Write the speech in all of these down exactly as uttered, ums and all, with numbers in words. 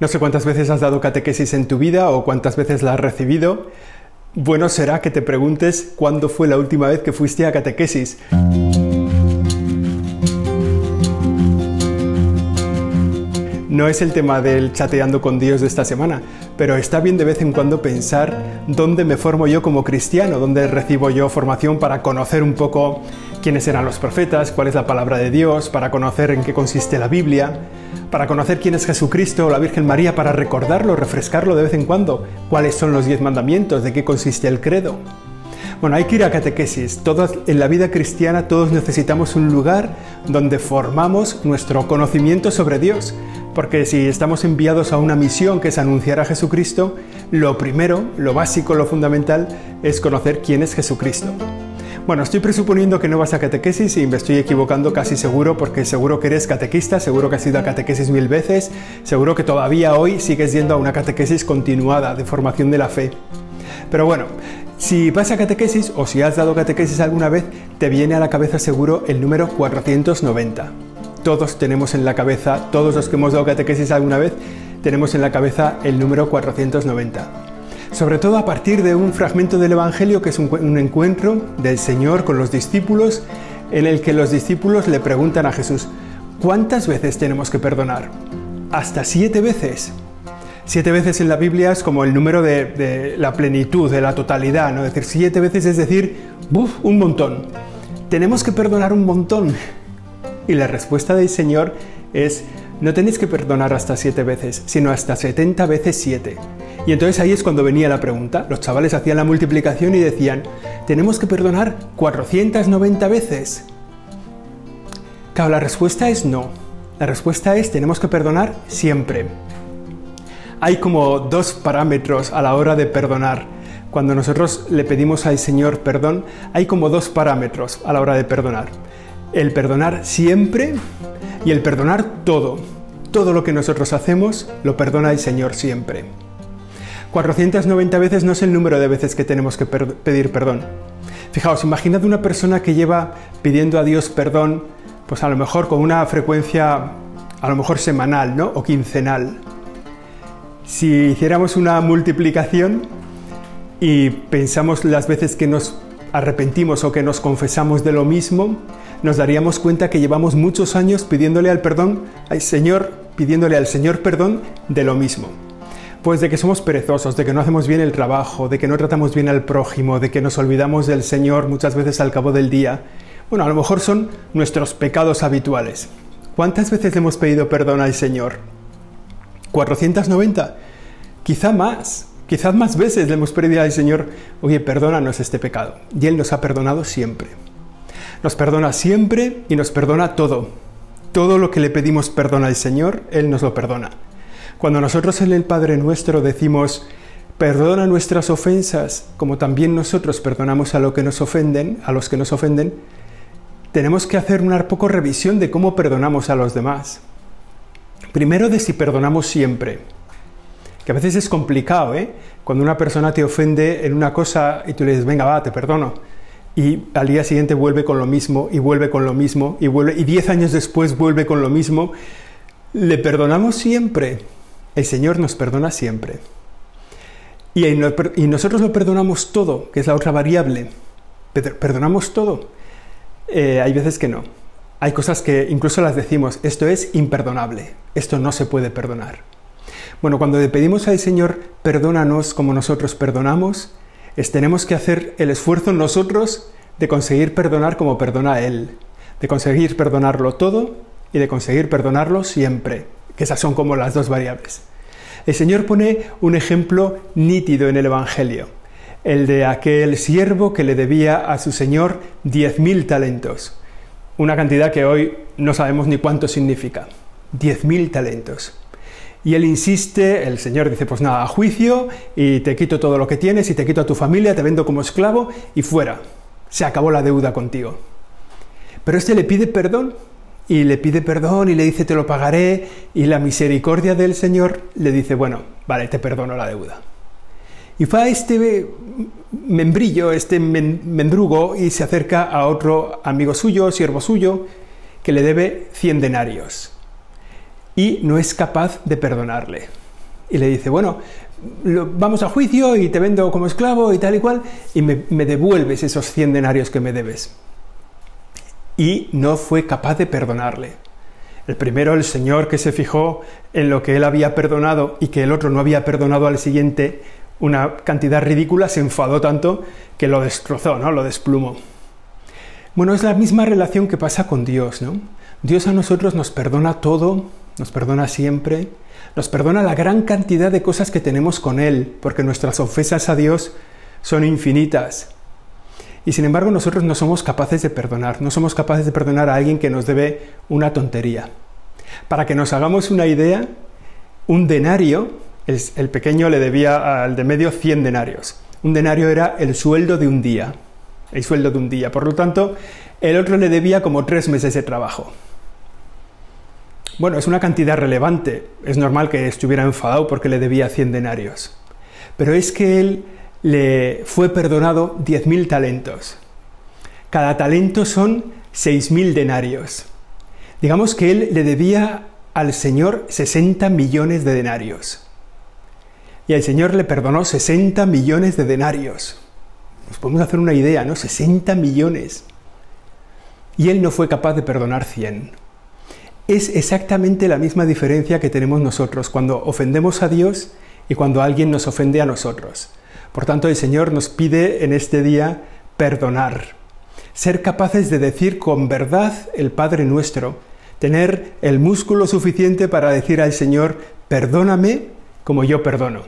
No sé cuántas veces has dado catequesis en tu vida o cuántas veces la has recibido. Bueno será que te preguntes cuándo fue la última vez que fuiste a catequesis. No es el tema del chateando con Dios de esta semana, pero está bien de vez en cuando pensar dónde me formo yo como cristiano, dónde recibo yo formación para conocer un poco quiénes eran los profetas, cuál es la palabra de Dios, para conocer en qué consiste la Biblia, para conocer quién es Jesucristo o la Virgen María, para recordarlo, refrescarlo de vez en cuando, cuáles son los diez mandamientos, de qué consiste el credo. Bueno, hay que ir a catequesis. Todos, en la vida cristiana todos necesitamos un lugar donde formamos nuestro conocimiento sobre Dios, porque si estamos enviados a una misión que es anunciar a Jesucristo, lo primero, lo básico, lo fundamental es conocer quién es Jesucristo. Bueno, estoy presuponiendo que no vas a catequesis y me estoy equivocando casi seguro, porque seguro que eres catequista, seguro que has ido a catequesis mil veces, seguro que todavía hoy sigues yendo a una catequesis continuada de formación de la fe. Pero bueno, si vas a catequesis o si has dado catequesis alguna vez, te viene a la cabeza seguro el número cuatrocientos noventa. Todos tenemos en la cabeza, todos los que hemos dado catequesis alguna vez, tenemos en la cabeza el número cuatrocientos noventa. Sobre todo a partir de un fragmento del Evangelio que es un, un encuentro del Señor con los discípulos, en el que los discípulos le preguntan a Jesús: ¿cuántas veces tenemos que perdonar? Hasta siete veces. Siete veces en la Biblia es como el número de, de la plenitud, de la totalidad, ¿no? Es decir, siete veces es decir, ¡buf!, un montón. Tenemos que perdonar un montón. Y la respuesta del Señor es: no tenéis que perdonar hasta siete veces, sino hasta setenta veces siete. Y entonces ahí es cuando venía la pregunta. Los chavales hacían la multiplicación y decían: tenemos que perdonar cuatrocientas noventa veces. Claro, la respuesta es no. La respuesta es: tenemos que perdonar siempre. Hay como dos parámetros a la hora de perdonar. Cuando nosotros le pedimos al Señor perdón, hay como dos parámetros a la hora de perdonar. El perdonar siempre y el perdonar todo. Todo lo que nosotros hacemos lo perdona el Señor siempre. cuatrocientas noventa veces no es el número de veces que tenemos que per- pedir perdón. Fijaos, imaginad una persona que lleva pidiendo a Dios perdón, pues a lo mejor con una frecuencia, a lo mejor semanal, ¿no? O quincenal. Si hiciéramos una multiplicación y pensamos las veces que nos arrepentimos o que nos confesamos de lo mismo, nos daríamos cuenta que llevamos muchos años pidiéndole al perdón, al Señor, pidiéndole al Señor perdón de lo mismo. Pues de que somos perezosos, de que no hacemos bien el trabajo, de que no tratamos bien al prójimo, de que nos olvidamos del Señor muchas veces al cabo del día. Bueno, a lo mejor son nuestros pecados habituales. ¿Cuántas veces hemos pedido perdón al Señor? ¿cuatrocientas noventa? Quizá más, quizás más veces le hemos pedido al Señor: oye, perdónanos este pecado. Y Él nos ha perdonado siempre. Nos perdona siempre y nos perdona todo. Todo lo que le pedimos perdón al Señor, Él nos lo perdona. Cuando nosotros en el Padre Nuestro decimos: perdona nuestras ofensas, como también nosotros perdonamos a los que nos ofenden, a los que nos ofenden, tenemos que hacer una poco revisión de cómo perdonamos a los demás. Primero, de si perdonamos siempre, que a veces es complicado, ¿eh? Cuando una persona te ofende en una cosa y tú le dices: venga, va, te perdono, y al día siguiente vuelve con lo mismo, y vuelve con lo mismo, y vuelve, y diez años después vuelve con lo mismo. Le perdonamos siempre. El Señor nos perdona siempre. Y, y nosotros lo perdonamos todo, que es la otra variable. ¿Perdonamos todo? Eh, hay veces que no. Hay cosas que incluso las decimos: esto es imperdonable, esto no se puede perdonar. Bueno, cuando le pedimos al Señor: perdónanos como nosotros perdonamos, es, tenemos que hacer el esfuerzo nosotros de conseguir perdonar como perdona a Él, de conseguir perdonarlo todo y de conseguir perdonarlo siempre, que esas son como las dos variables. El Señor pone un ejemplo nítido en el Evangelio, el de aquel siervo que le debía a su Señor diez mil talentos, una cantidad que hoy no sabemos ni cuánto significa, diez mil talentos. Y él insiste, el Señor dice: pues nada, a juicio, y te quito todo lo que tienes, y te quito a tu familia, te vendo como esclavo, y fuera, se acabó la deuda contigo. Pero este le pide perdón, y le pide perdón y le dice: te lo pagaré, y la misericordia del Señor le dice: bueno, vale, te perdono la deuda. Y va este membrillo, este men- mendrugo, y se acerca a otro amigo suyo, siervo suyo, que le debe cien denarios, y no es capaz de perdonarle. y le dice, bueno, lo, vamos a juicio y te vendo como esclavo y tal y cual, y me, me devuelves esos cien denarios que me debes. Y no fue capaz de perdonarle. El primero, el señor que se fijó en lo que él había perdonado y que el otro no había perdonado al siguiente una cantidad ridícula, se enfadó tanto que lo destrozó, ¿no? Lo desplumó. Bueno, es la misma relación que pasa con Dios, ¿no? Dios a nosotros nos perdona todo, nos perdona siempre, nos perdona la gran cantidad de cosas que tenemos con Él, porque nuestras ofensas a Dios son infinitas. Y sin embargo nosotros no somos capaces de perdonar, no somos capaces de perdonar a alguien que nos debe una tontería. Para que nos hagamos una idea, un denario, el, el pequeño le debía al de medio cien denarios. Un denario era el sueldo de un día, el sueldo de un día. Por lo tanto, el otro le debía como tres meses de trabajo. Bueno, es una cantidad relevante, es normal que estuviera enfadado porque le debía cien denarios. Pero es que él le fue perdonado diez mil talentos. Cada talento son seis mil denarios. Digamos que él le debía al Señor sesenta millones de denarios. Y al Señor le perdonó sesenta millones de denarios. Nos podemos hacer una idea, ¿no? sesenta millones. Y él no fue capaz de perdonar cien. Es exactamente la misma diferencia que tenemos nosotros cuando ofendemos a Dios y cuando alguien nos ofende a nosotros. Por tanto, el Señor nos pide en este día perdonar, ser capaces de decir con verdad el Padre Nuestro, tener el músculo suficiente para decir al Señor, perdóname como yo perdono.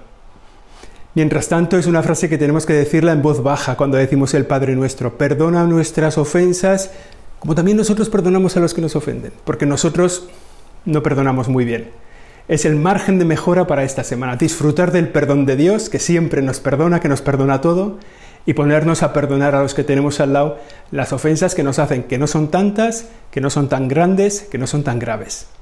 Mientras tanto, es una frase que tenemos que decirla en voz baja cuando decimos el Padre Nuestro, perdona nuestras ofensas, como también nosotros perdonamos a los que nos ofenden, porque nosotros no perdonamos muy bien. Es el margen de mejora para esta semana, disfrutar del perdón de Dios, que siempre nos perdona, que nos perdona todo, y ponernos a perdonar a los que tenemos al lado las ofensas que nos hacen, que no son tantas, que no son tan grandes, que no son tan graves.